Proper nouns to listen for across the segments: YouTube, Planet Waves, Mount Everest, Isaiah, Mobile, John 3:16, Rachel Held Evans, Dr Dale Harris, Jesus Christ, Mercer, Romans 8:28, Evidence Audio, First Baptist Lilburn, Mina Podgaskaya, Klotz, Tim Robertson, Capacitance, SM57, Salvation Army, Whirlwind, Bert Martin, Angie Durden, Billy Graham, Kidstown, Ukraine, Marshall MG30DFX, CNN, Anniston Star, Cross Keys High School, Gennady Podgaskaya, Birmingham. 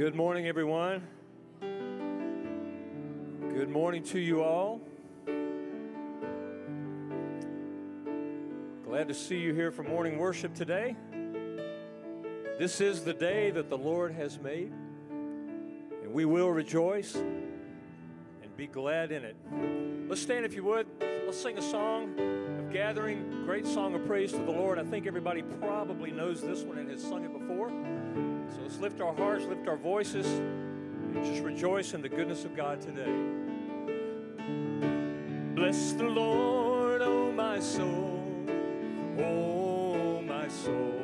Good morning, everyone. Good morning to you all. Glad to see you here for morning worship today. This is the day that the Lord has made, and we will rejoice and be glad in it. Let's stand if you would. Let's sing a song of gathering, great song of praise to the Lord. I think everybody probably knows this one and has sung it before. So let's lift our hearts, lift our voices, and just rejoice in the goodness of God today. Bless the Lord, O my soul, O my soul.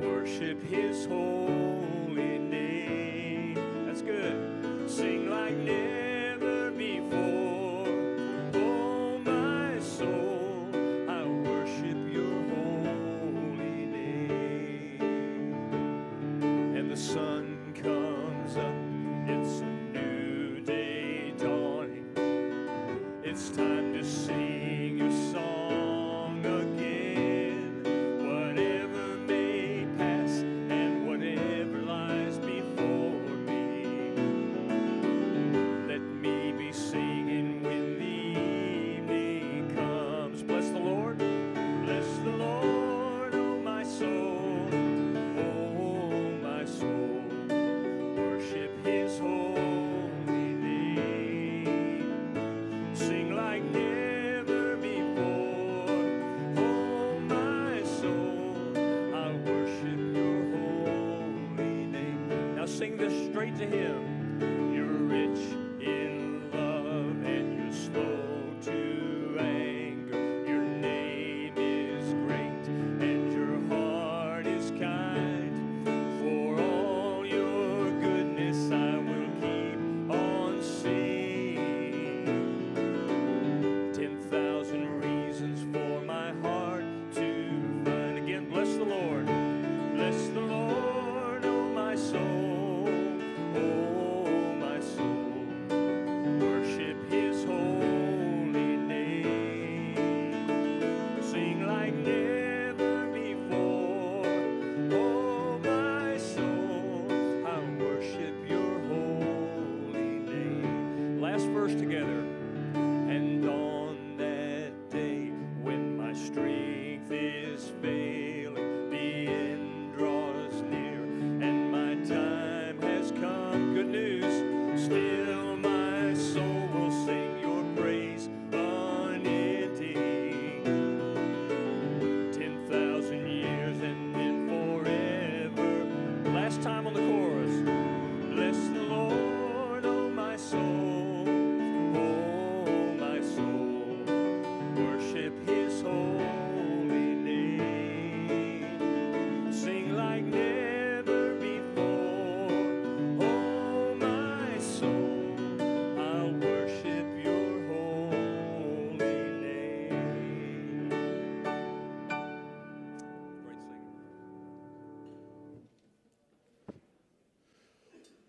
Worship His holy name. That's good. Sing like never before.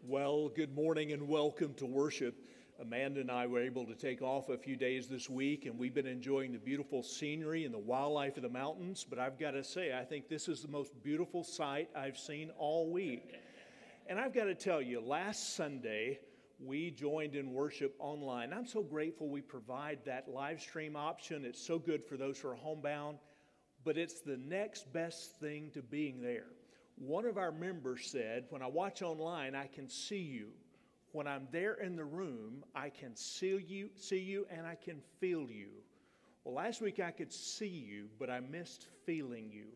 Well, good morning and welcome to worship. Amanda and I were able to take off a few days this week, and we've been enjoying the beautiful scenery and the wildlife of the mountains. But I've got to say, I think this is the most beautiful sight I've seen all week. And I've got to tell you, last Sunday, we joined in worship online. I'm so grateful we provide that live stream option. It's so good for those who are homebound, but it's the next best thing to being there. One of our members said, when I watch online, I can see you. When I'm there in the room, I can see you, and I can feel you. Well, last week I could see you, but I missed feeling you.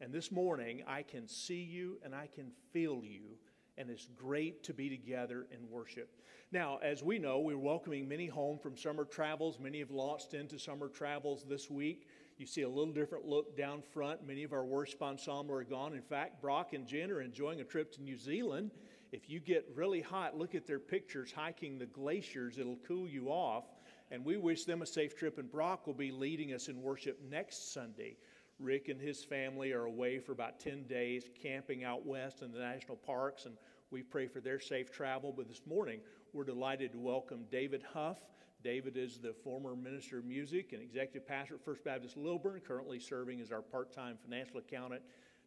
And this morning, I can see you, and I can feel you. And it's great to be together in worship. Now, as we know, we're welcoming many home from summer travels. Many have launched into summer travels this week. You see a little different look down front. Many of our worship ensemble are gone. In fact, Brock and Jen are enjoying a trip to New Zealand. If you get really hot, look at their pictures hiking the glaciers. It'll cool you off. And we wish them a safe trip. And Brock will be leading us in worship next Sunday. Rick and his family are away for about 10 days, camping out west in the national parks. And we pray for their safe travel. But this morning, we're delighted to welcome David Huff. David is the former minister of music and executive pastor at First Baptist Lilburn, currently serving as our part-time financial accountant.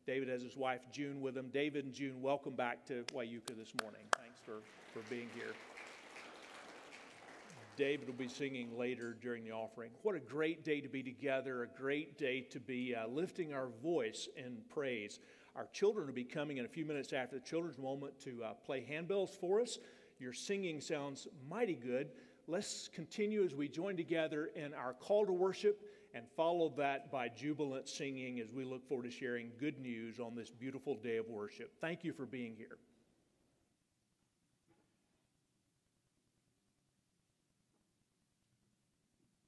David has his wife June with him. David and June, welcome back to Wieuca this morning. Thanks for being here. David will be singing later during the offering. What a great day to be together, a great day to be lifting our voice in praise. Our children will be coming in a few minutes after the children's moment to play handbells for us. Your singing sounds mighty good. Let's continue as we join together in our call to worship and follow that by jubilant singing as we look forward to sharing good news on this beautiful day of worship. Thank you for being here.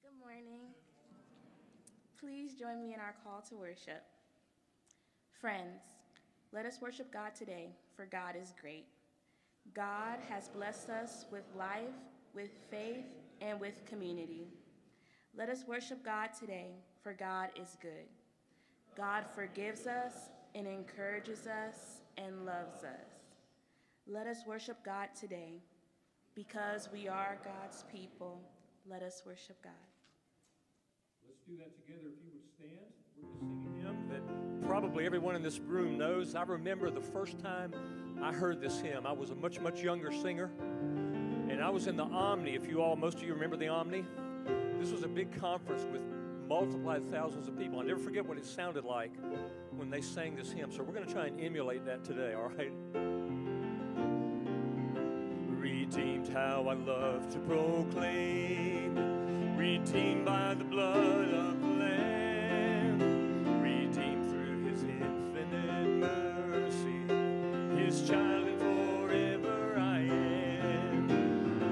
Good morning. Please join me in our call to worship. Friends, let us worship God today, for God is great. God has blessed us with life, with faith, and with community. Let us worship God today, for God is good. God forgives us and encourages us and loves us. Let us worship God today, because we are God's people. Let us worship God. Let's do that together. If you would stand, we're just singing a hymn that probably everyone in this room knows. I remember the first time I heard this hymn. I was a much, much younger singer, and I was in the Omni. If you all, most of you remember the Omni. This was a big conference with multiplied thousands of people. I'll never forget what it sounded like when they sang this hymn. So we're going to try and emulate that today, all right? Redeemed, how I love to proclaim. Redeemed by the blood of the Lamb. Redeemed through his infinite mercy. His child and forever I am. Redeemed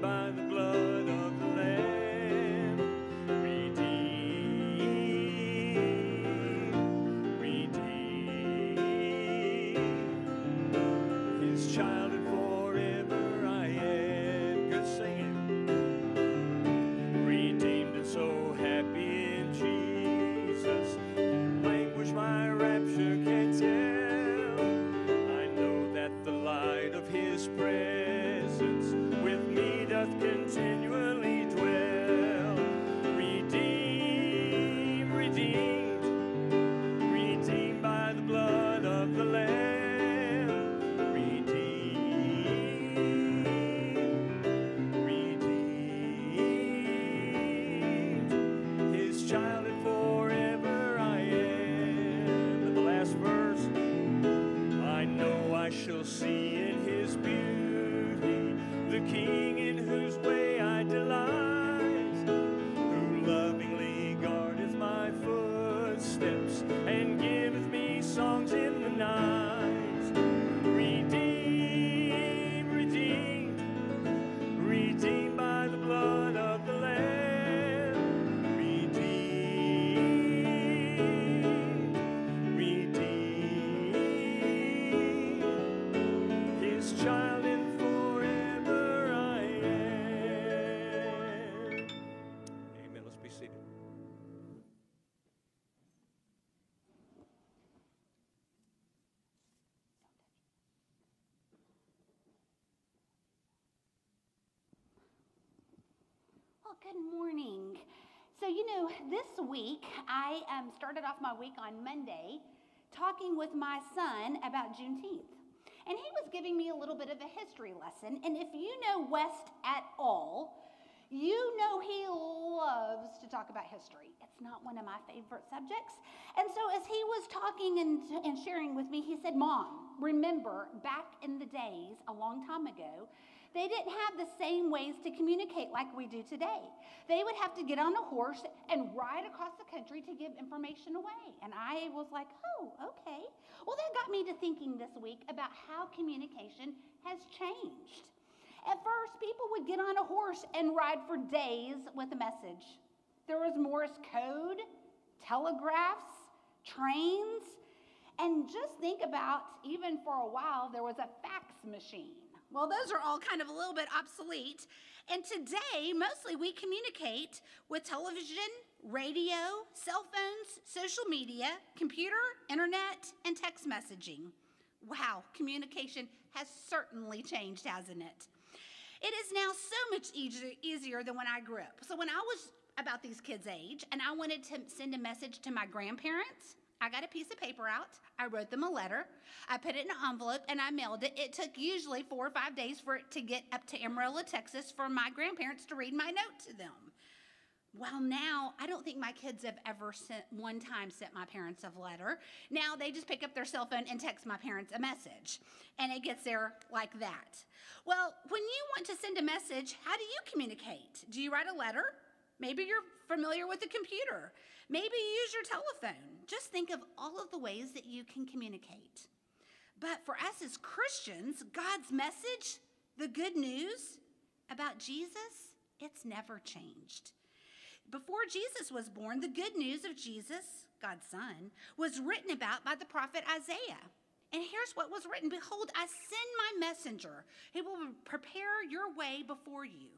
by the blood of the Lamb, redeemed, his child and forever I am. Good singing. Redeemed and so happy in Jesus, language my rapture can tell. I know that the light of his presence with me doth continually dwell. Redeemed, redeemed, redeemed by the blood of the Lamb. Redeemed, redeemed, his child and forever I am. And the last verse, I know I shall see in his beauty the King in whose way I delight, who lovingly guardeth my footsteps and giveth me songs in the night. Redeemed, redeemed, redeemed by the blood of the Lamb. Redeemed, redeemed, his child. Good morning. So, you know, this week I started off my week on Monday talking with my son about Juneteenth. And he was giving me a little bit of a history lesson. And if you know West at all, you know he loves to talk about history. It's not one of my favorite subjects. And so as he was talking and sharing with me, he said, Mom, remember back in the days a long time ago, they didn't have the same ways to communicate like we do today. They would have to get on a horse and ride across the country to give information away. And I was like, oh, okay. Well, that got me to thinking this week about how communication has changed. At first, people would get on a horse and ride for days with a message. There was Morse code, telegraphs, trains, and just think about, even for a while, there was a fax machine. Well, those are all kind of a little bit obsolete. And today, mostly we communicate with television, radio, cell phones, social media, computer, internet, and text messaging. Wow, communication has certainly changed, hasn't it? It is now so much easier than when I grew up. So when I was about these kids' age and I wanted to send a message to my grandparents, I got a piece of paper out, I wrote them a letter, I put it in an envelope, and I mailed it. It took usually 4 or 5 days for it to get up to Amarillo, Texas, for my grandparents to read my note to them. Well, now, I don't think my kids have ever one time sent my parents a letter. Now, they just pick up their cell phone and text my parents a message, and it gets there like that. Well, when you want to send a message, how do you communicate? Do you write a letter? Maybe you're familiar with the computer. Maybe you use your telephone. Just think of all of the ways that you can communicate. But for us as Christians, God's message, the good news about Jesus, it's never changed. Before Jesus was born, the good news of Jesus, God's Son, was written about by the prophet Isaiah. And here's what was written: "Behold, I send my messenger. He will prepare your way before you."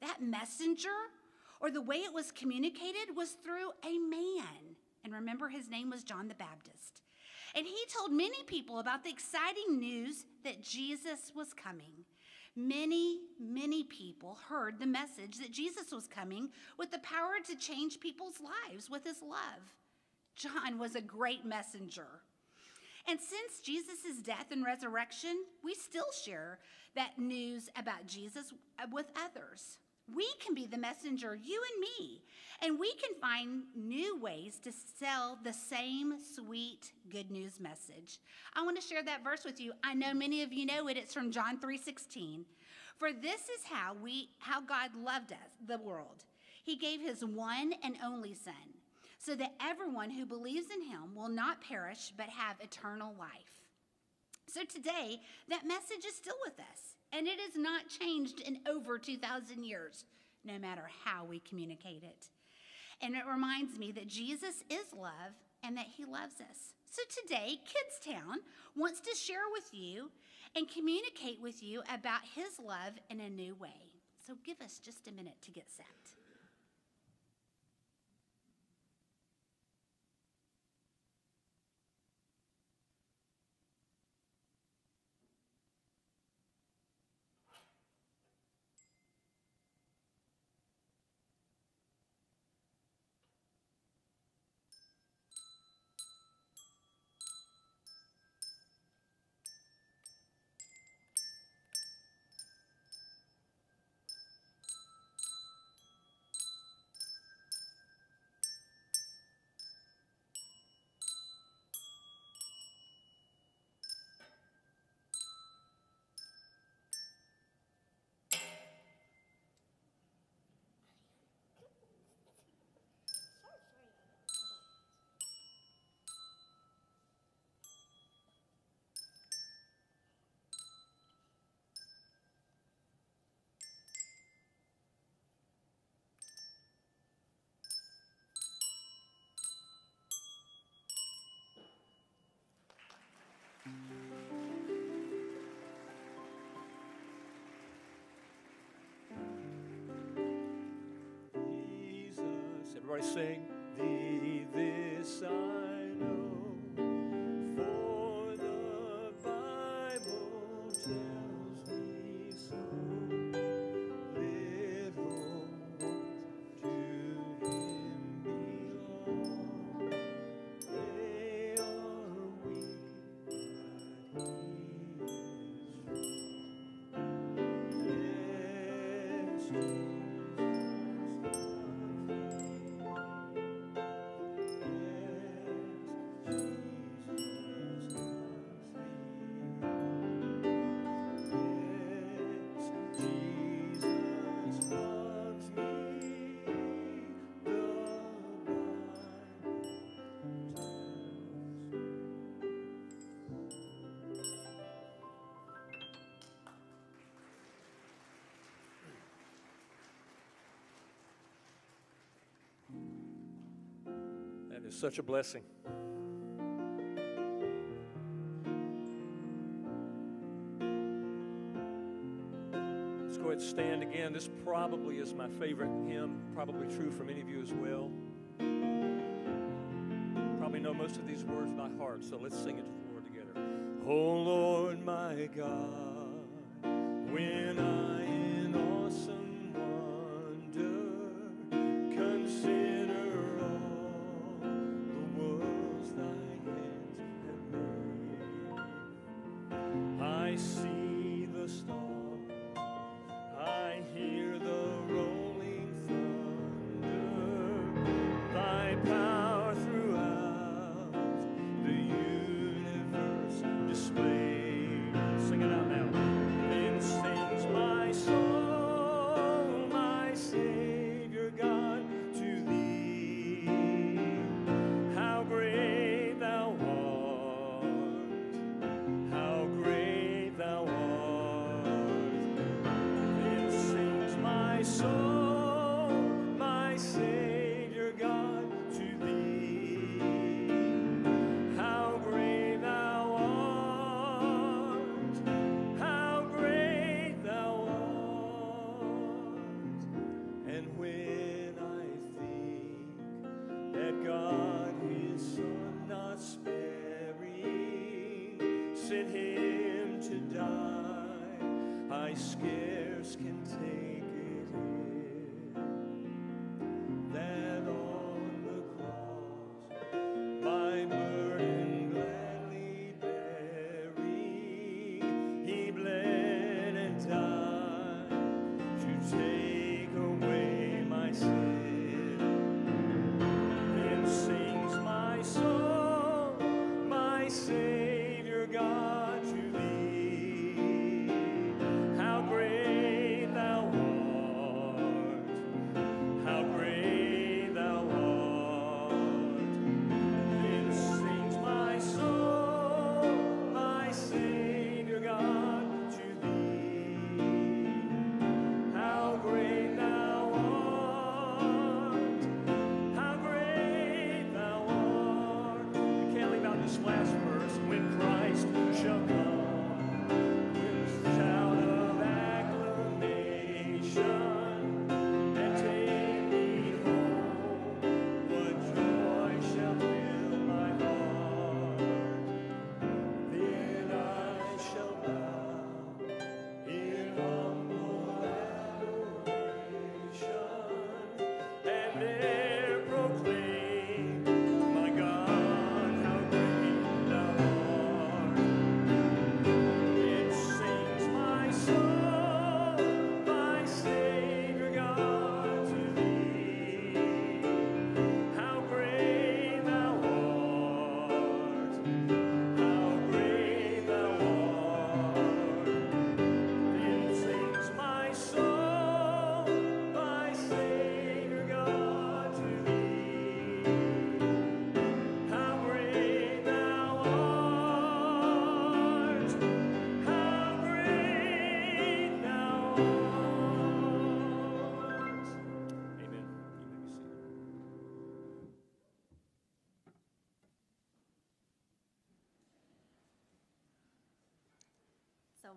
That messenger, or the way it was communicated, was through a man. And remember, his name was John the Baptist. And he told many people about the exciting news that Jesus was coming. Many, many people heard the message that Jesus was coming with the power to change people's lives with his love. John was a great messenger. And since Jesus' death and resurrection, we still share that news about Jesus with others. We can be the messenger, you and me, and we can find new ways to sell the same sweet good news message. I want to share that verse with you. I know many of you know it. It's from John 3:16. For this is how God loved us, the world. He gave his one and only Son, so that everyone who believes in him will not perish but have eternal life. So today, that message is still with us. And it has not changed in over 2,000 years, no matter how we communicate it. And it reminds me that Jesus is love and that he loves us. So today, Kidstown wants to share with you and communicate with you about his love in a new way. So give us just a minute to get set. Jesus, everybody sing. Thee, this I know, for the Bible tells me so. Live, Lord, to him belong. They are weak, but he is strong. Yes, it's such a blessing. Let's go ahead and stand again. This probably is my favorite hymn, probably true for many of you as well. Probably know most of these words by heart, so let's sing it to the Lord together. Oh Lord, my God, when I am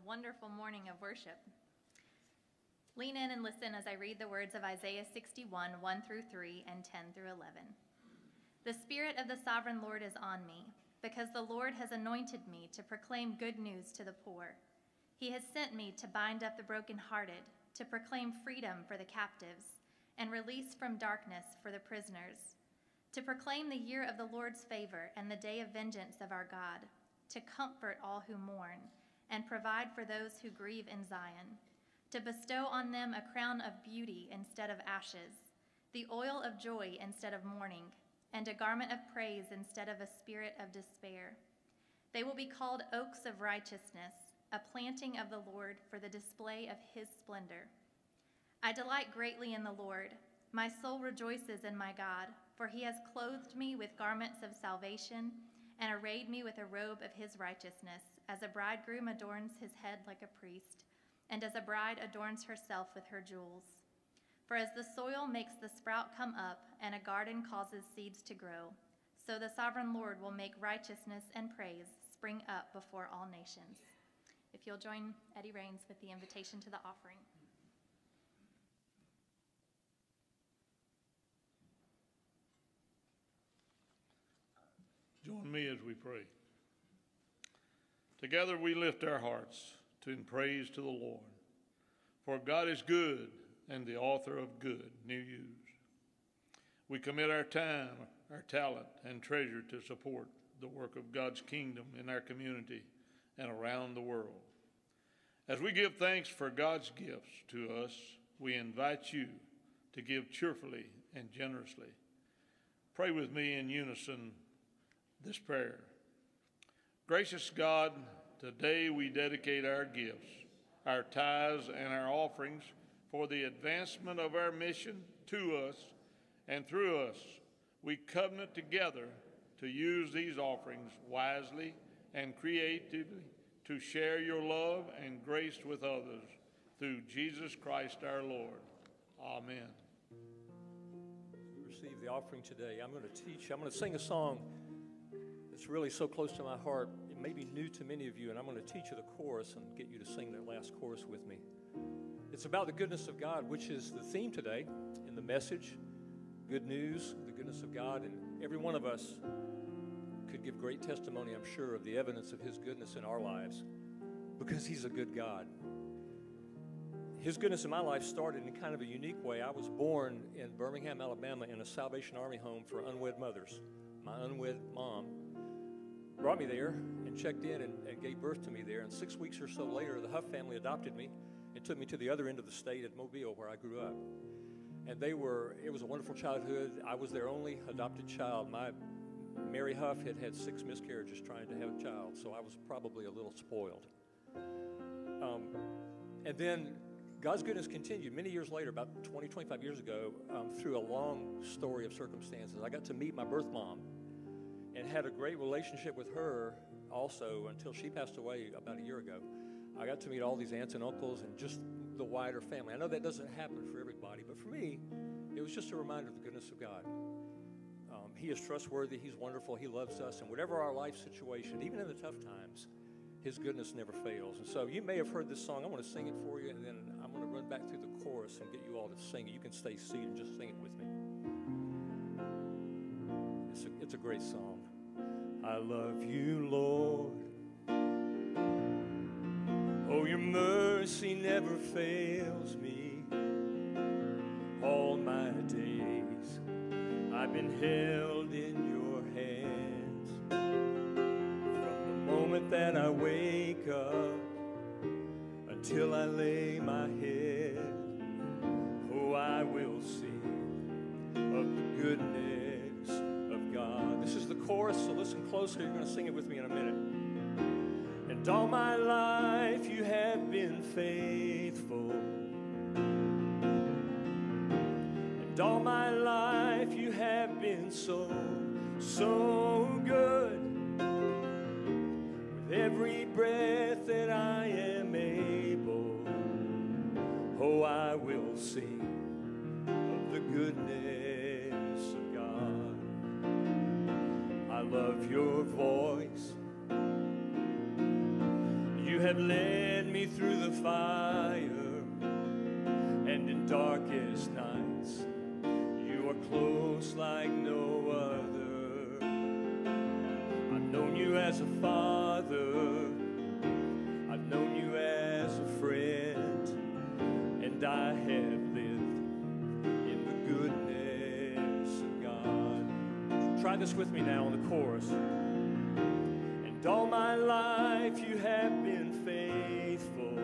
Wonderful morning of worship. Lean in and listen as I read the words of Isaiah 61, 1-3, and 10-11. The Spirit of the Sovereign Lord is on me, because the Lord has anointed me to proclaim good news to the poor. He has sent me to bind up the brokenhearted, to proclaim freedom for the captives, and release from darkness for the prisoners, to proclaim the year of the Lord's favor and the day of vengeance of our God, to comfort all who mourn, and provide for those who grieve in Zion, to bestow on them a crown of beauty instead of ashes, the oil of joy instead of mourning, and a garment of praise instead of a spirit of despair. They will be called oaks of righteousness, a planting of the Lord for the display of his splendor. I delight greatly in the Lord. My soul rejoices in my God, for he has clothed me with garments of salvation and arrayed me with a robe of his righteousness, as a bridegroom adorns his head like a priest, and as a bride adorns herself with her jewels. For as the soil makes the sprout come up, and a garden causes seeds to grow, so the Sovereign Lord will make righteousness and praise spring up before all nations. If you'll join Eddie Rains with the invitation to the offering. Join me as we pray. Together we lift our hearts in praise to the Lord, for God is good and the author of good new news. We commit our time, our talent, and treasure to support the work of God's kingdom in our community and around the world. As we give thanks for God's gifts to us, we invite you to give cheerfully and generously. Pray with me in unison this prayer. Gracious God, today we dedicate our gifts, our tithes, and our offerings for the advancement of our mission to us and through us. We covenant together to use these offerings wisely and creatively to share your love and grace with others through Jesus Christ our Lord. Amen. We receive the offering today. I'm going to sing a song that's really so close to my heart. It may be new to many of you, and I'm going to teach you the chorus and get you to sing that last chorus with me. It's about the goodness of God, which is the theme today in the message. Good news, the goodness of God, and every one of us could give great testimony, I'm sure, of the evidence of his goodness in our lives, because he's a good God. His goodness in my life started in kind of a unique way. I was born in Birmingham, Alabama, in a Salvation Army home for unwed mothers. My unwed mom brought me there and checked in and gave birth to me there, and 6 weeks or so later, the Huff family adopted me and took me to the other end of the state at Mobile, where I grew up. And it was a wonderful childhood. I was their only adopted child. My Mary Huff had 6 miscarriages trying to have a child, so I was probably a little spoiled. And then God's goodness continued many years later, about 20, 25 years ago, through a long story of circumstances. I got to meet my birth mom and had a great relationship with her also until she passed away about a year ago. I got to meet all these aunts and uncles and just the wider family. I know that doesn't happen for everybody, but for me, it was just a reminder of the goodness of God. He is trustworthy, he's wonderful, he loves us, and whatever our life situation, even in the tough times, his goodness never fails. And so you may have heard this song. I want to sing it for you, and then I'm going to run back through the chorus and get you all to sing it. You can stay seated and just sing it with me. It's a great song. I love you, Lord. Oh, your mercy never fails me. All my days I've been held in your hands. From the moment that I wake up until I lay my head, oh, I will sing of the goodness of God. This is the chorus, so listen closely. You're going to sing it with me in a minute. And all my life you have been faithful. And all my life you have been so, so good. With every breath that I am able, oh, I will sing of the goodness of God. I love your voice. You have led me through the fire, and in darkest nights, you are close like no other. I've known you as a father, I've known you as a friend, and I have lived in the goodness of God. Try this with me now on the chorus. All my life you have been faithful,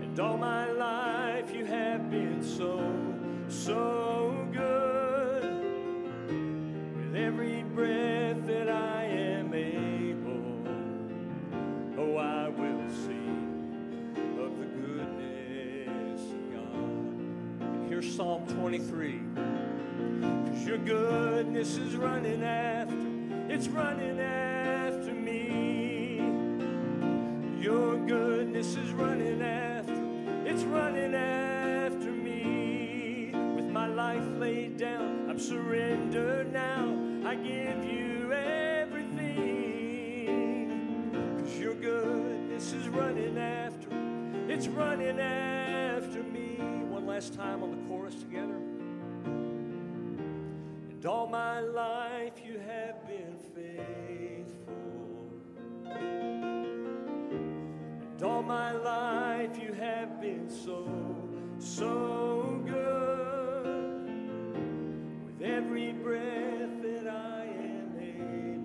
and all my life you have been so, so good. With every breath that I am able, oh, I will sing of the goodness of God. And here's Psalm 23, 'cause your goodness is running after. It's running after me. Your goodness is running after. It's running after me. With my life laid down, I'm surrendered now. I give you everything. 'Cause your goodness is running after. It's running after me. One last time on the chorus together. And all my life you have been faithful, and all my life you have been so, so good. With every breath that I am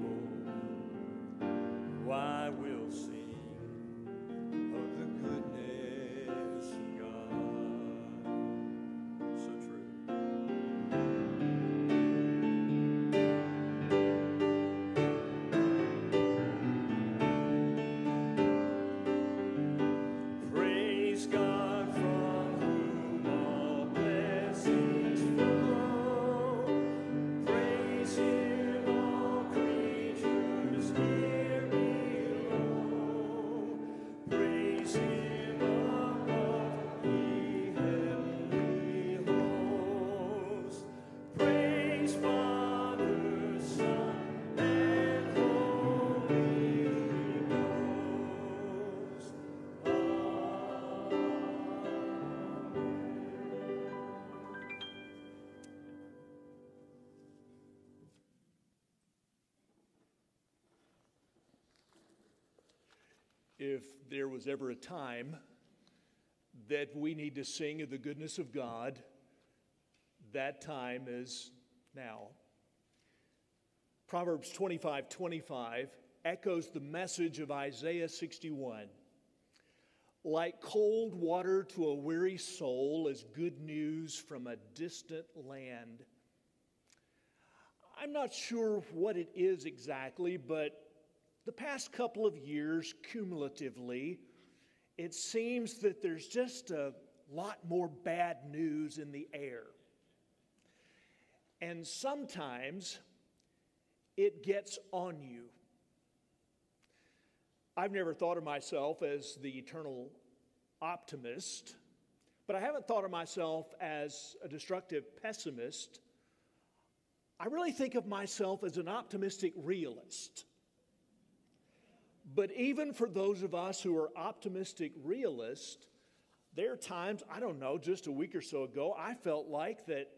able, oh, I will sing of the goodness of God. So true. if there was ever a time that we need to sing of the goodness of God, that time is now. Proverbs 25:25 echoes the message of Isaiah 61. Like cold water to a weary soul is good news from a distant land. I'm not sure what it is exactly, but the past couple of years, cumulatively, it seems that there's just a lot more bad news in the air. And sometimes it gets on you. I've never thought of myself as the eternal optimist, but I haven't thought of myself as a destructive pessimist. I really think of myself as an optimistic realist. But even for those of us who are optimistic realists, there are times, I don't know, just a week or so ago, I felt like that,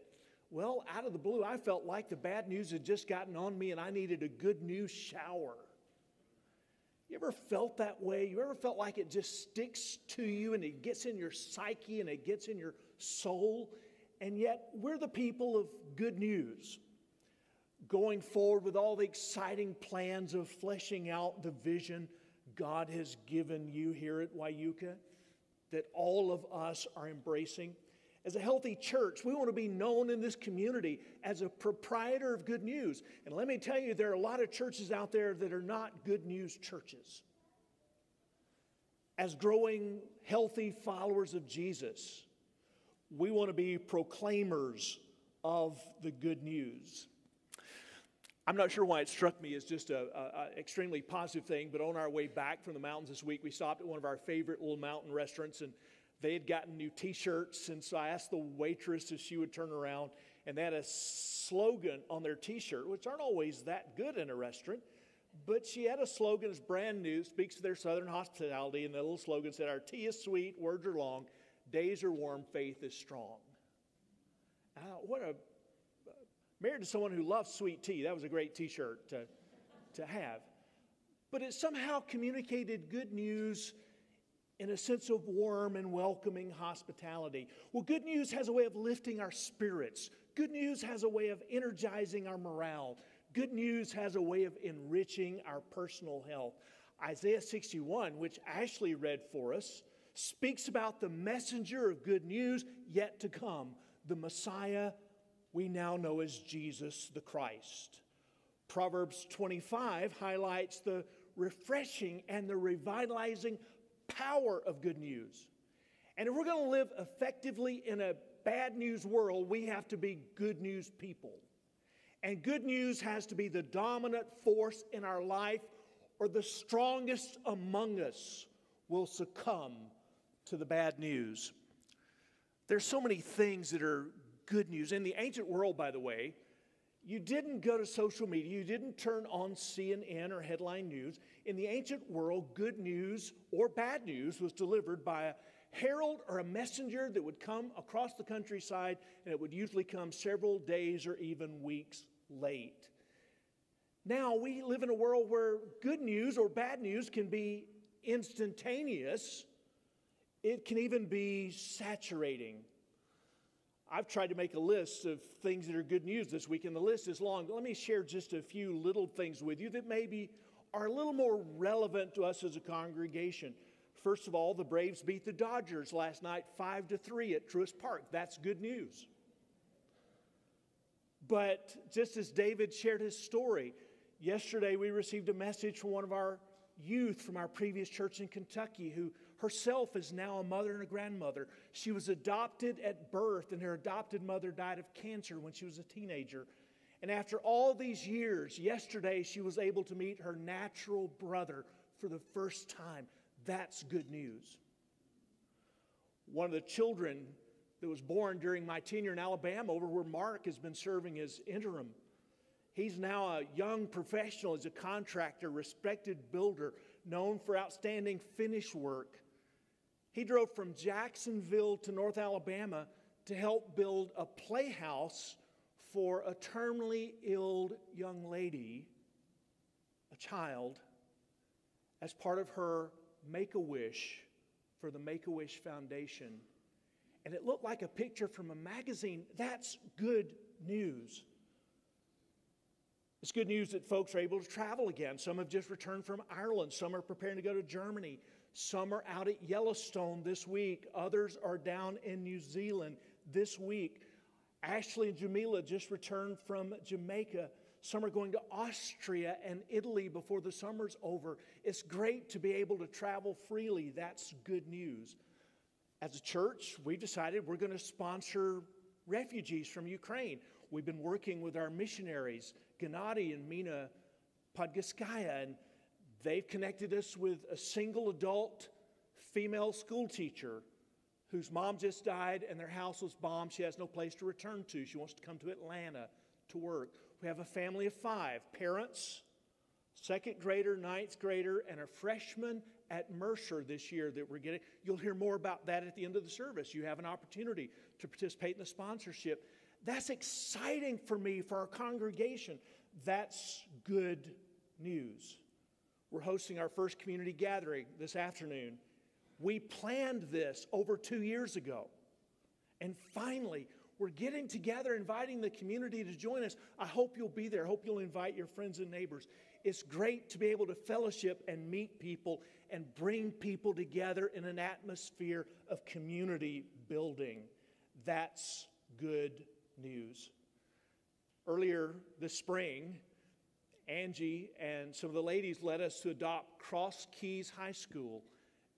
well, out of the blue, I felt like the bad news had just gotten on me and I needed a good news shower. You ever felt that way? You ever felt like it just sticks to you and it gets in your psyche and it gets in your soul? And yet we're the people of good news, going forward with all the exciting plans of fleshing out the vision God has given you here at Wieuca that all of us are embracing. As a healthy church, we want to be known in this community as a proprietor of good news. And let me tell you, there are a lot of churches out there that are not good news churches. As growing, healthy followers of Jesus, we want to be proclaimers of the good news. I'm not sure why it struck me as just an extremely positive thing, but on our way back from the mountains this week, we stopped at one of our favorite little mountain restaurants, and they had gotten new T-shirts, and so I asked the waitress if she would turn around, and they had a slogan on their T-shirt, which aren't always that good in a restaurant, but she had a slogan that's brand new, speaks to their southern hospitality, and the little slogan said, "Our tea is sweet, words are long, days are warm, faith is strong." Married to someone who loves sweet tea, that was a great T-shirt to have. But it somehow communicated good news in a sense of warm and welcoming hospitality. Well, good news has a way of lifting our spirits. Good news has a way of energizing our morale. Good news has a way of enriching our personal health. Isaiah 61, which Ashley read for us, speaks about the messenger of good news yet to come, the Messiah we now know as Jesus the Christ. Proverbs 25 highlights the refreshing and the revitalizing power of good news. And if we're going to live effectively in a bad news world, we have to be good news people. And good news has to be the dominant force in our life, or the strongest among us will succumb to the bad news. There's so many things that are good news. In the ancient world, by the way, you didn't go to social media. You didn't turn on CNN or headline news. In the ancient world, good news or bad news was delivered by a herald or a messenger that would come across the countryside, and it would usually come several days or even weeks late. Now we live in a world where good news or bad news can be instantaneous. It can even be saturating. I've tried to make a list of things that are good news this week, and the list is long. Let me share just a few little things with you that maybe are a little more relevant to us as a congregation. First of all, the Braves beat the Dodgers last night 5-3 at Truist Park. That's good news. But just as David shared his story, yesterday we received a message from one of our youth from our previous church in Kentucky who herself is now a mother and a grandmother. She was adopted at birth, and her adopted mother died of cancer when she was a teenager. And after all these years, yesterday she was able to meet her natural brother for the first time. That's good news. One of the children that was born during my tenure in Alabama, over where Mark has been serving as interim, he's now a young professional. He's a contractor, respected builder, known for outstanding finish work. He drove from Jacksonville to North Alabama to help build a playhouse for a terminally ill young lady, a child, as part of her Make-A-Wish for the Make-A-Wish Foundation. And it looked like a picture from a magazine. That's good news. It's good news that folks are able to travel again. Some have just returned from Ireland. Some are preparing to go to Germany. Some are out at Yellowstone this week. Others are down in New Zealand this week. Ashley and Jamila just returned from Jamaica. Some are going to Austria and Italy before the summer's over. It's great to be able to travel freely. That's good news. As a church, we've decided we're going to sponsor refugees from Ukraine. We've been working with our missionaries, Gennady and Mina Podgaskaya, and they've connected us with a single adult female school teacher whose mom just died and their house was bombed. She has no place to return to. She wants to come to Atlanta to work. We have a family of 5 parents, 2nd grader, 9th grader, and a freshman at Mercer this year that we're getting. You'll hear more about that at the end of the service. You have an opportunity to participate in the sponsorship. That's exciting for me, for our congregation. That's good news. We're hosting our first community gathering this afternoon. We planned this over 2 years ago, and finally, we're getting together, inviting the community to join us. I hope you'll be there. I hope you'll invite your friends and neighbors. It's great to be able to fellowship and meet people and bring people together in an atmosphere of community building. That's good news. Earlier this spring, Angie and some of the ladies led us to adopt Cross Keys High School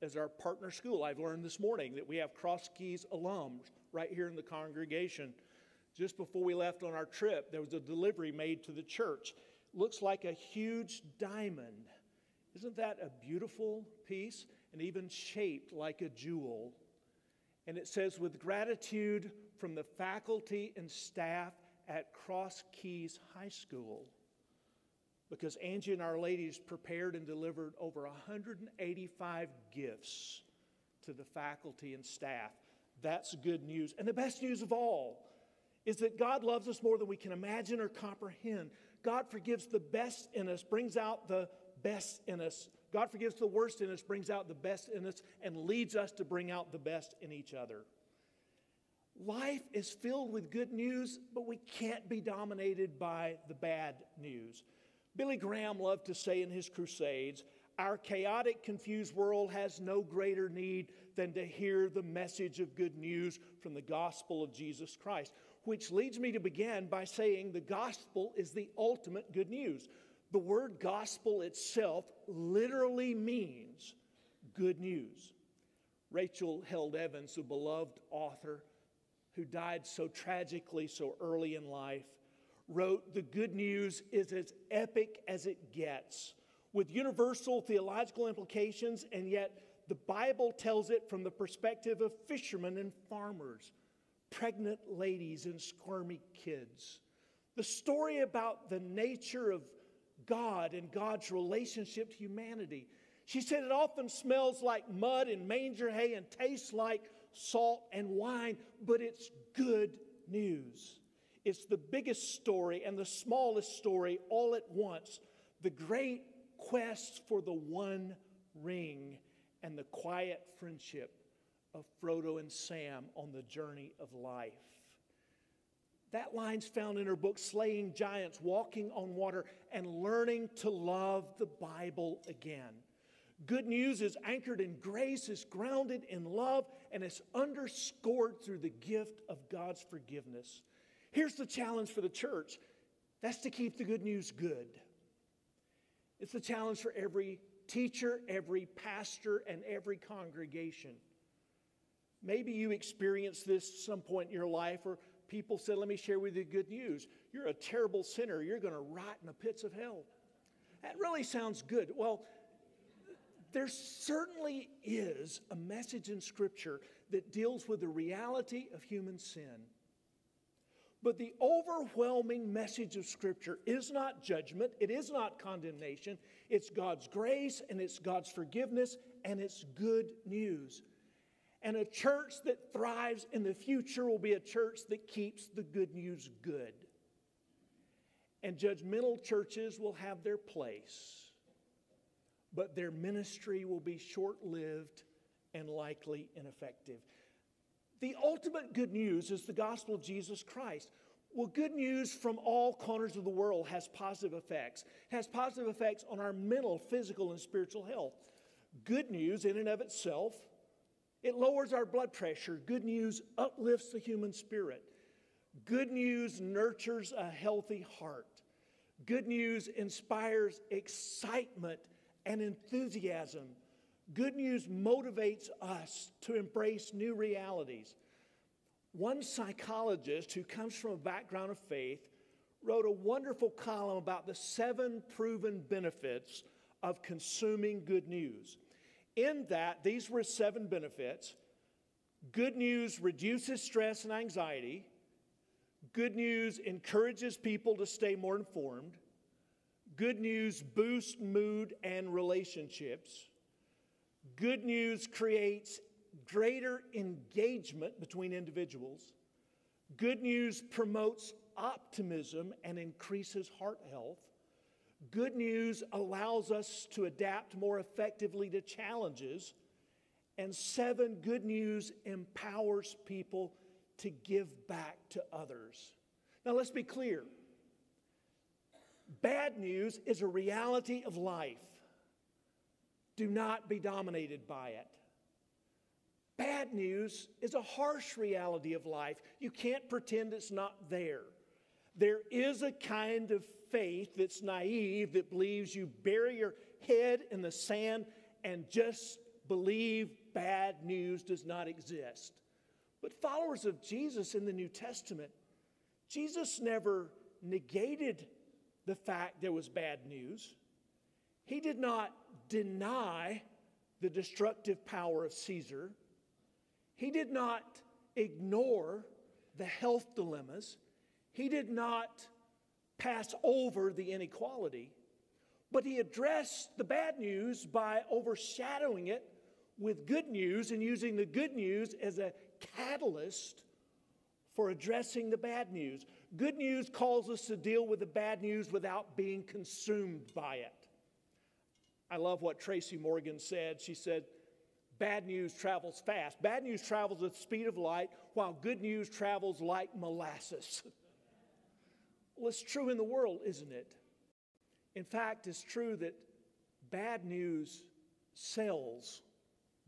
as our partner school. I've learned this morning that we have Cross Keys alums right here in the congregation. Just before we left on our trip, there was a delivery made to the church. Looks like a huge diamond. Isn't that a beautiful piece? And even shaped like a jewel. And it says, with gratitude from the faculty and staff at Cross Keys High School. Because Angie and our ladies prepared and delivered over 185 gifts to the faculty and staff. That's good news. And the best news of all is that God loves us more than we can imagine or comprehend. God forgives the best in us, brings out the best in us. God forgives the worst in us, brings out the best in us, and leads us to bring out the best in each other. Life is filled with good news, but we can't be dominated by the bad news. Billy Graham loved to say in his crusades, our chaotic, confused world has no greater need than to hear the message of good news from the gospel of Jesus Christ, which leads me to begin by saying the gospel is the ultimate good news. The word gospel itself literally means good news. Rachel Held Evans, a beloved author who died so tragically so early in life, wrote, "The good news is as epic as it gets, with universal theological implications, and yet the Bible tells it from the perspective of fishermen and farmers, pregnant ladies and squirmy kids. The story about the nature of God and God's relationship to humanity." She said it often smells like mud and manger hay and tastes like salt and wine, but it's good news. It's the biggest story and the smallest story all at once. The great quest for the one ring and the quiet friendship of Frodo and Sam on the journey of life. That line's found in her book, Slaying Giants, Walking on Water, and Learning to Love the Bible Again. Good news is anchored in grace, is grounded in love, and is underscored through the gift of God's forgiveness. Here's the challenge for the church. That's to keep the good news good. It's the challenge for every teacher, every pastor, and every congregation. Maybe you experienced this at some point in your life, or people said, let me share with you good news. You're a terrible sinner. You're going to rot in the pits of hell. That really sounds good. Well, there certainly is a message in Scripture that deals with the reality of human sin. But the overwhelming message of Scripture is not judgment. It is not condemnation. It's God's grace, and it's God's forgiveness, and it's good news. And a church that thrives in the future will be a church that keeps the good news good. And judgmental churches will have their place. but their ministry will be short-lived and likely ineffective. The ultimate good news is the gospel of Jesus Christ. Well, good news from all corners of the world has positive effects. Has positive effects on our mental, physical, and spiritual health. Good news in and of itself, it lowers our blood pressure. Good news uplifts the human spirit. Good news nurtures a healthy heart. Good news inspires excitement and enthusiasm. Good news motivates us to embrace new realities. One psychologist who comes from a background of faith wrote a wonderful column about the 7 proven benefits of consuming good news. In that, these were 7 benefits. Good news reduces stress and anxiety. Good news encourages people to stay more informed. Good news boosts mood and relationships. Good news creates greater engagement between individuals. Good news promotes optimism and increases heart health. Good news allows us to adapt more effectively to challenges. And 7, good news empowers people to give back to others. Now let's be clear. Bad news is a reality of life. Do not be dominated by it. Bad news is a harsh reality of life. You can't pretend it's not there. There is a kind of faith that's naive, that believes you bury your head in the sand and just believe bad news does not exist. But followers of Jesus in the New Testament, Jesus never negated the fact there was bad news. He did not deny the destructive power of Caesar. He did not ignore the health dilemmas. He did not pass over the inequality. But he addressed the bad news by overshadowing it with good news and using the good news as a catalyst for addressing the bad news. Good news calls us to deal with the bad news without being consumed by it. I love what Tracy Morgan said. She said, bad news travels fast. Bad news travels at the speed of light, while good news travels like molasses. Well, it's true in the world, isn't it? In fact, it's true that bad news sells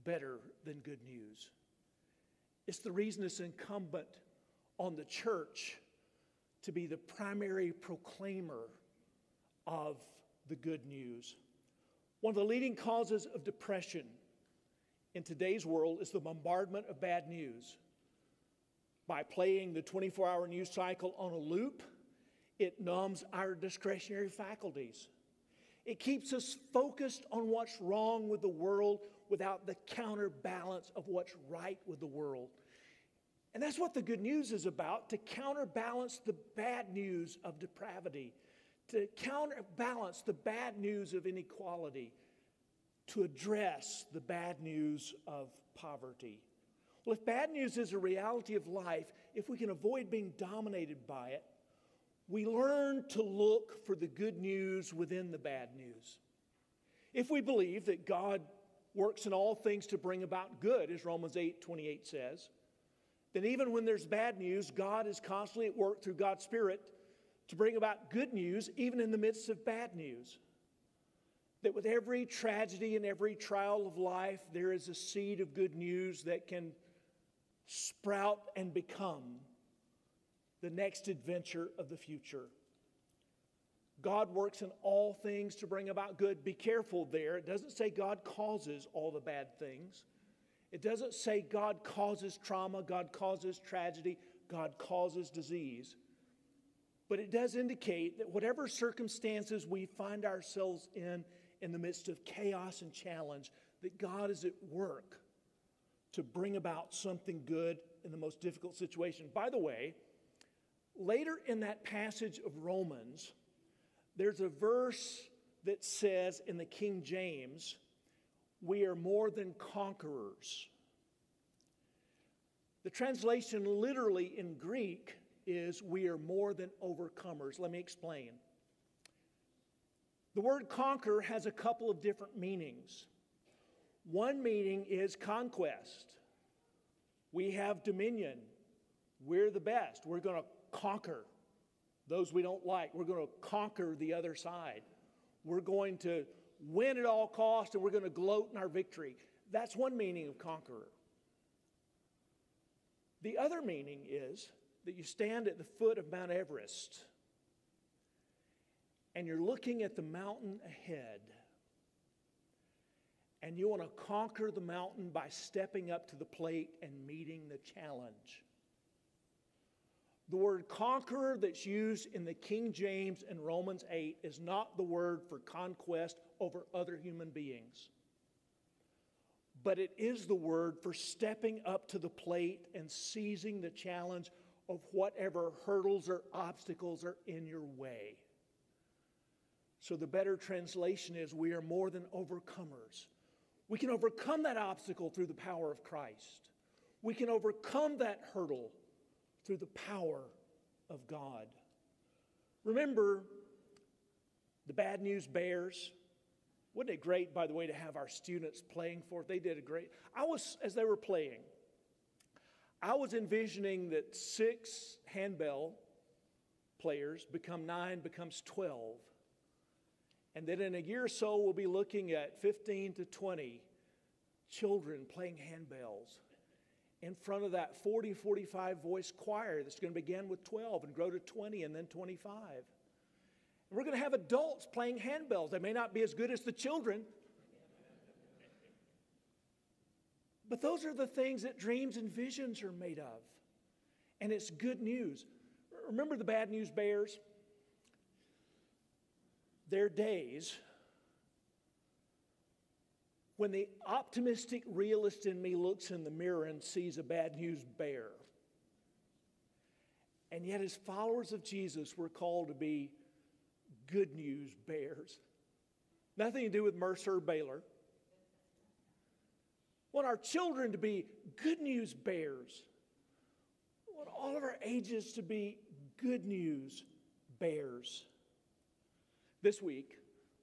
better than good news. It's the reason it's incumbent on the church to be the primary proclaimer of the good news. One of the leading causes of depression in today's world is the bombardment of bad news. By playing the 24-hour news cycle on a loop, it numbs our discretionary faculties. It keeps us focused on what's wrong with the world without the counterbalance of what's right with the world. And that's what the good news is about, to counterbalance the bad news of depravity, to counterbalance the bad news of inequality, to address the bad news of poverty. Well, if bad news is a reality of life, if we can avoid being dominated by it, we learn to look for the good news within the bad news. If we believe that God works in all things to bring about good, as Romans 8:28 says, then even when there's bad news, God is constantly at work through God's Spirit to bring about good news, even in the midst of bad news. That with every tragedy and every trial of life, there is a seed of good news that can sprout and become the next adventure of the future. God works in all things to bring about good. Be careful there. It doesn't say God causes all the bad things. It doesn't say God causes trauma, God causes tragedy, God causes disease. But it does indicate that whatever circumstances we find ourselves in the midst of chaos and challenge, that God is at work to bring about something good in the most difficult situation. By the way, later in that passage of Romans, there's a verse that says in the King James, "We are more than conquerors." The translation literally in Greek is, we are more than overcomers. Let me explain. The word conquer has a couple of different meanings. One meaning is conquest. We have dominion. We're the best. We're going to conquer those we don't like. We're going to conquer the other side. We're going to win at all costs, and we're going to gloat in our victory. That's one meaning of conqueror. The other meaning is that you stand at the foot of Mount Everest, and you're looking at the mountain ahead, and you want to conquer the mountain by stepping up to the plate and meeting the challenge. The word conqueror that's used in the King James and Romans 8 is not the word for conquest over other human beings, but it is the word for stepping up to the plate and seizing the challenge of whatever hurdles or obstacles are in your way. So the better translation is, we are more than overcomers. We can overcome that obstacle through the power of Christ. We can overcome that hurdle through the power of God. Remember the Bad News Bears? Wasn't it great, by the way, to have our students playing for it? They did a great... as they were playing, I was envisioning that 6 handbell players become 9, becomes 12. And then in a year or so, we'll be looking at 15 to 20 children playing handbells in front of that 40, 45 voice choir that's going to begin with 12 and grow to 20 and then 25. And we're going to have adults playing handbells. They may not be as good as the children, but those are the things that dreams and visions are made of. And it's good news. Remember the Bad News Bears? Their days when the optimistic realist in me looks in the mirror and sees a bad news bear. And yet, as followers of Jesus, we're called to be good news bears. Nothing to do with Mercer or Baylor. We want our children to be good news bears. We want all of our ages to be good news bears. This week,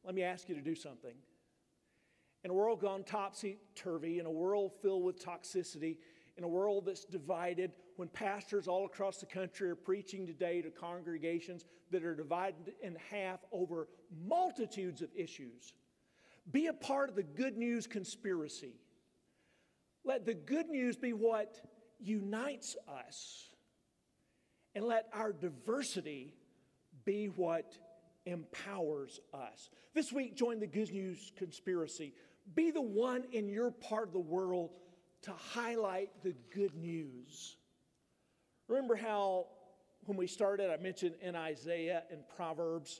let me ask you to do something. In a world gone topsy-turvy, in a world filled with toxicity, in a world that's divided, when pastors all across the country are preaching today to congregations that are divided in half over multitudes of issues, be a part of the good news conspiracy. Let the good news be what unites us, and let our diversity be what empowers us. This week, join the Good News Conspiracy. Be the one in your part of the world to highlight the good news. Remember how, when we started, I mentioned in Isaiah and Proverbs,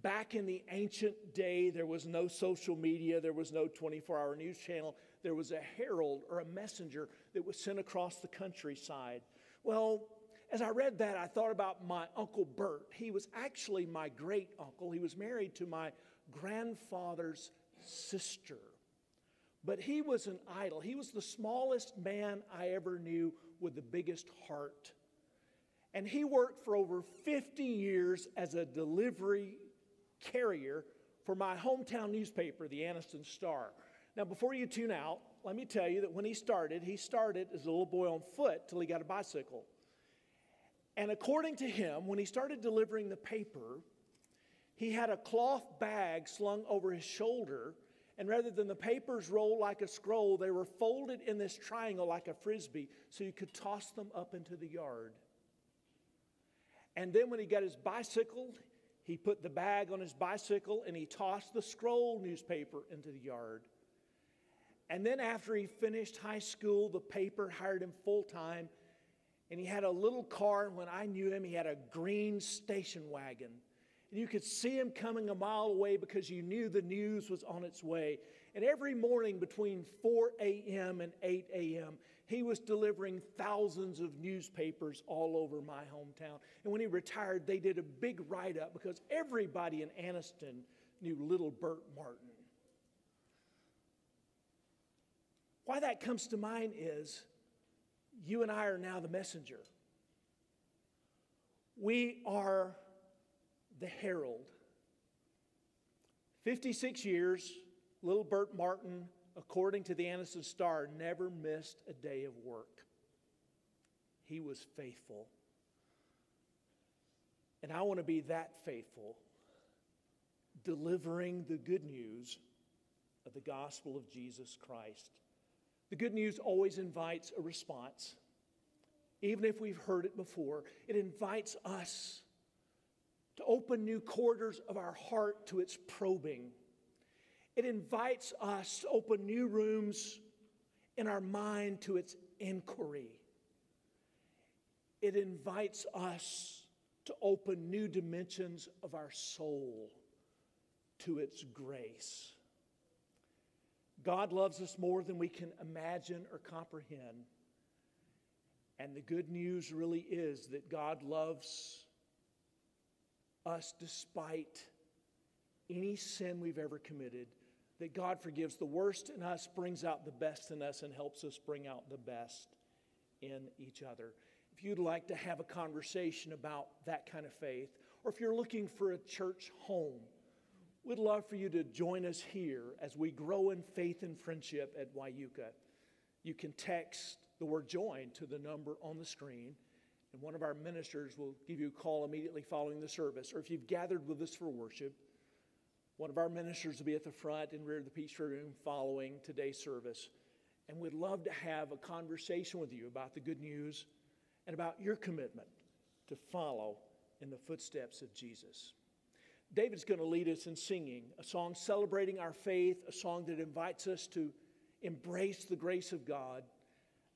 back in the ancient day, there was no social media, there was no 24-hour news channel, there was a herald or a messenger that was sent across the countryside. Well, as I read that, I thought about my Uncle Bert. He was actually my great uncle. He was married to my grandfather's sister. But he was an idol. He was the smallest man I ever knew with the biggest heart. And he worked for over 50 years as a delivery carrier for my hometown newspaper, the Anniston Star. Now, before you tune out, let me tell you that when he started as a little boy on foot till he got a bicycle. And according to him, when he started delivering the paper, he had a cloth bag slung over his shoulder, and rather than the papers roll like a scroll, they were folded in this triangle like a frisbee, so you could toss them up into the yard. And then when he got his bicycle, he put the bag on his bicycle, and he tossed the scroll newspaper into the yard. And then after he finished high school, the paper hired him full-time, and he had a little car, and when I knew him, he had a green station wagon. And you could see him coming a mile away because you knew the news was on its way. And every morning between 4 a.m. and 8 a.m., he was delivering thousands of newspapers all over my hometown. And when he retired, they did a big write-up because everybody in Anniston knew little Bert Martin. Why that comes to mind is, you and I are now the messenger. We are the herald. 56 years, little Bert Martin, according to the Anniston Star, never missed a day of work. He was faithful. And I want to be that faithful, delivering the good news of the gospel of Jesus Christ. The good news always invites a response. Even if we've heard it before, it invites us to open new quarters of our heart to its probing. It invites us to open new rooms in our mind to its inquiry. It invites us to open new dimensions of our soul to its grace. God loves us more than we can imagine or comprehend. And the good news really is that God loves us despite any sin we've ever committed, that God forgives the worst in us, brings out the best in us, and helps us bring out the best in each other. If you'd like to have a conversation about that kind of faith, or if you're looking for a church home, we'd love for you to join us here as we grow in faith and friendship at Wieuca. You can text the word join to the number on the screen, and one of our ministers will give you a call immediately following the service. Or if you've gathered with us for worship, one of our ministers will be at the front and rear of the Peachtree Room following today's service. And we'd love to have a conversation with you about the good news and about your commitment to follow in the footsteps of Jesus. David's going to lead us in singing a song celebrating our faith, a song that invites us to embrace the grace of God.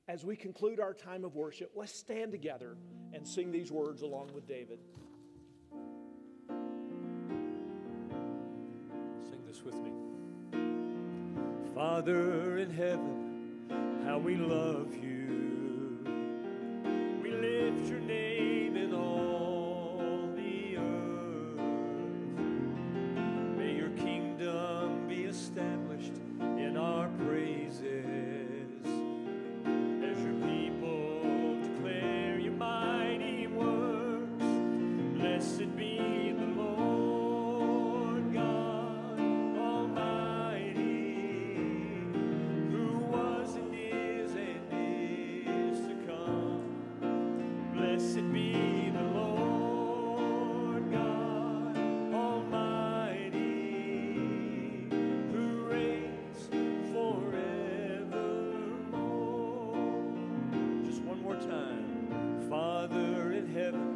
As we conclude our time of worship, let's stand together and sing these words along with David. Sing this with me. Father in heaven, how we love you. We lift your name in all the earth. May your kingdom be established in our praises. Blessed be the Lord God Almighty, who was and is to come. Blessed be the Lord God Almighty, who reigns forevermore. Just one more time. Father in heaven,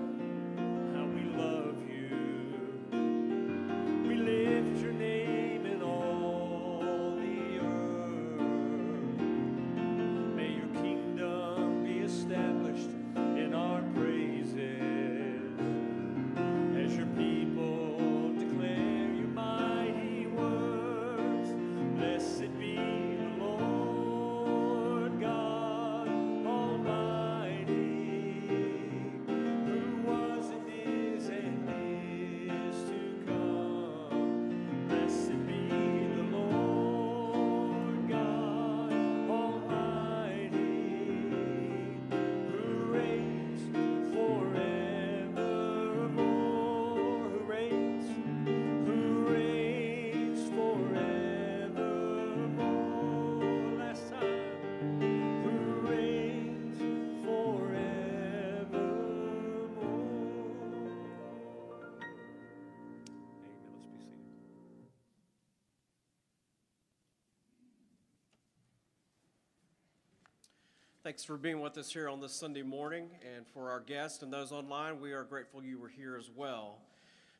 thanks for being with us here on this Sunday morning, and for our guests and those online, we are grateful you were here as well.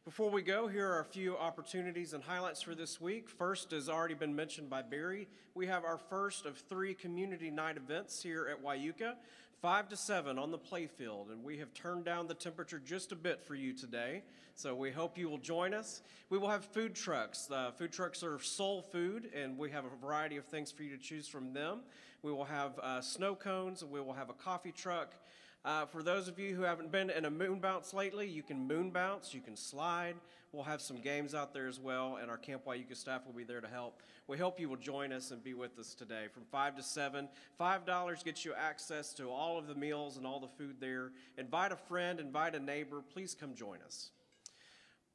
Before we go, here are a few opportunities and highlights for this week. First, as already been mentioned by Barry, we have our first of 3 community night events here at Wieuca, 5 to 7 on the playfield, and we have turned down the temperature just a bit for you today, so we hope you will join us. We will have food trucks. Food trucks serve soul food, and we have a variety of things for you to choose from them. We will have snow cones, and we will have a coffee truck. For those of you who haven't been in a moon bounce lately, you can moon bounce, you can slide. We'll have some games out there as well, and our Camp Wieuca staff will be there to help. We hope you will join us and be with us today from 5 to 7. $5 gets you access to all of the meals and all the food there. Invite a friend, invite a neighbor. Please come join us.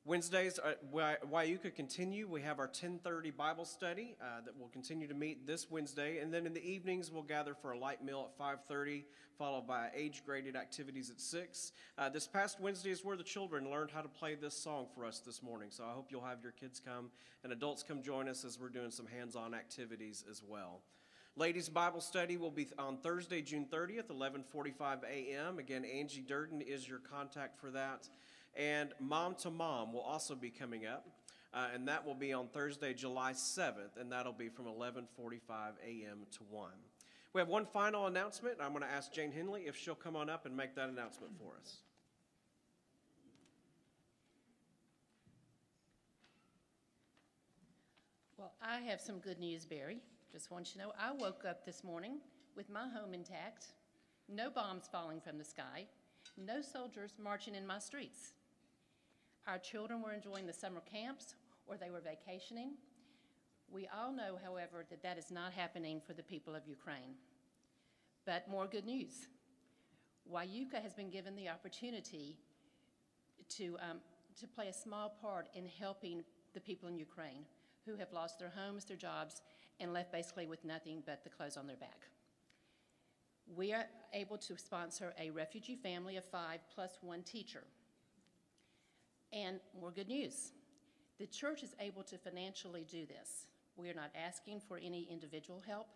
Wednesdays at Wieuca continue. We have our 10:30 Bible study that will continue to meet this Wednesday. And then in the evenings, we'll gather for a light meal at 5:30, followed by age-graded activities at 6. This past Wednesday is where the children learned how to play this song for us this morning. So I hope you'll have your kids come and adults come join us as we're doing some hands-on activities as well. Ladies' Bible study will be on Thursday, June 30th, 11:45 a.m. Again, Angie Durden is your contact for that. And Mom to Mom will also be coming up, and that will be on Thursday, July 7th, and that'll be from 11:45 a.m. to 1. We have one final announcement. I'm going to ask Jane Henley if she'll come on up and make that announcement for us. Well, I have some good news, Barry. Just want you to know I woke up this morning with my home intact, no bombs falling from the sky, no soldiers marching in my streets. Our children were enjoying the summer camps or they were vacationing. We all know, however, that that is not happening for the people of Ukraine. But more good news. Wieuca has been given the opportunity to play a small part in helping the people in Ukraine who have lost their homes, their jobs, and left basically with nothing but the clothes on their back. We are able to sponsor a refugee family of 5 plus 1 teacher. And more good news. The church is able to financially do this. We are not asking for any individual help.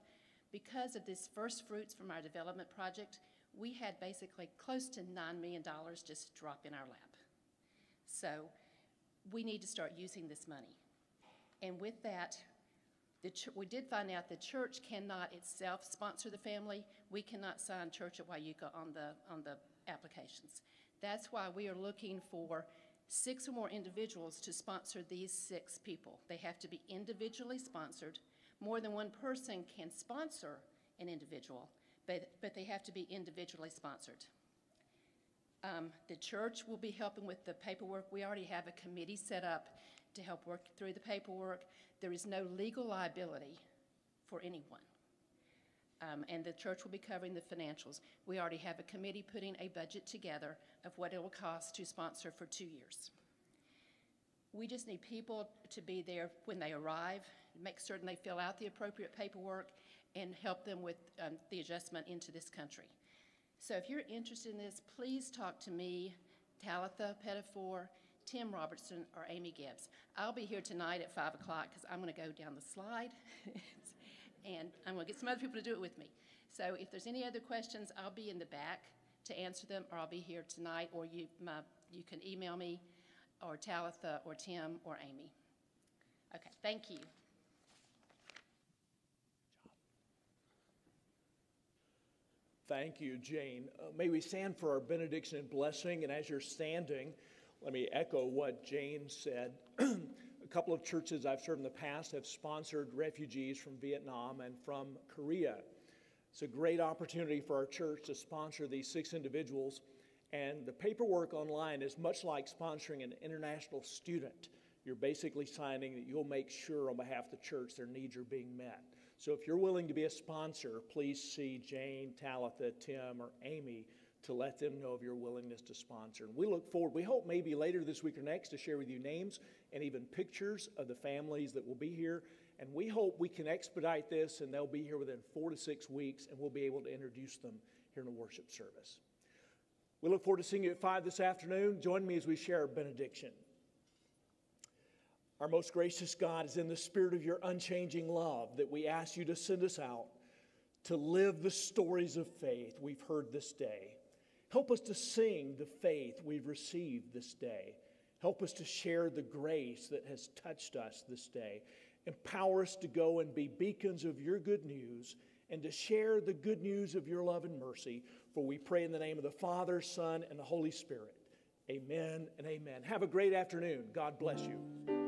Because of this first fruits from our development project, we had basically close to $9 million just drop in our lap. So we need to start using this money. And with that, we did find out the church cannot itself sponsor the family. We cannot sign Church at Wieuca on the applications. That's why we are looking for 6 or more individuals to sponsor these 6 people. They have to be individually sponsored. More than one person can sponsor an individual, but they have to be individually sponsored. The church will be helping with the paperwork. We already have a committee set up to help work through the paperwork. There is no legal liability for anyone. And the church will be covering the financials. We already have a committee putting a budget together of what it will cost to sponsor for 2 years. We just need people to be there when they arrive, make certain they fill out the appropriate paperwork, and help them with the adjustment into this country. So if you're interested in this, please talk to me, Talitha Pettifor, Tim Robertson, or Amy Gibbs. I'll be here tonight at 5 o'clock because I'm going to go down the slide and I'm going to get some other people to do it with me. So if there's any other questions, I'll be in the back to answer them, or I'll be here tonight, or you can email me, or Talitha, or Tim, or Amy. Okay, thank you. Thank you, Jane. May we stand for our benediction and blessing, and as you're standing, let me echo what Jane said. A couple of churches I've served in the past have sponsored refugees from Vietnam and from Korea. It's a great opportunity for our church to sponsor these 6 individuals. And the paperwork online is much like sponsoring an international student. You're basically signing that you'll make sure on behalf of the church their needs are being met. So if you're willing to be a sponsor, please see Jane, Talitha, Tim, or Amy to let them know of your willingness to sponsor. And we look forward, we hope maybe later this week or next, to share with you names and even pictures of the families that will be here. And we hope we can expedite this and they'll be here within 4 to 6 weeks and we'll be able to introduce them here in the worship service. We look forward to seeing you at 5 this afternoon. Join me as we share our benediction. Our most gracious God, is in the spirit of your unchanging love that we ask you to send us out to live the stories of faith we've heard this day. Help us to sing the faith we've received this day. Help us to share the grace that has touched us this day. Empower us to go and be beacons of your good news and to share the good news of your love and mercy. For we pray in the name of the Father, Son, and the Holy Spirit. Amen and amen. Have a great afternoon. God bless you.